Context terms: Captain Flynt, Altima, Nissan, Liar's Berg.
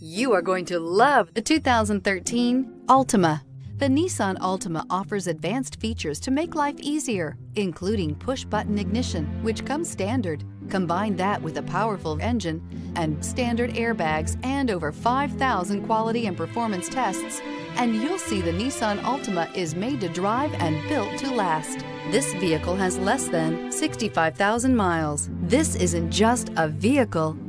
You are going to love the 2013 Altima. The Nissan Altima offers advanced features to make life easier, including push-button ignition, which comes standard. Combine that with a powerful engine and standard airbags and over 5,000 quality and performance tests, and you'll see the Nissan Altima is made to drive and built to last. This vehicle has less than 65,000 miles. This isn't just a vehicle,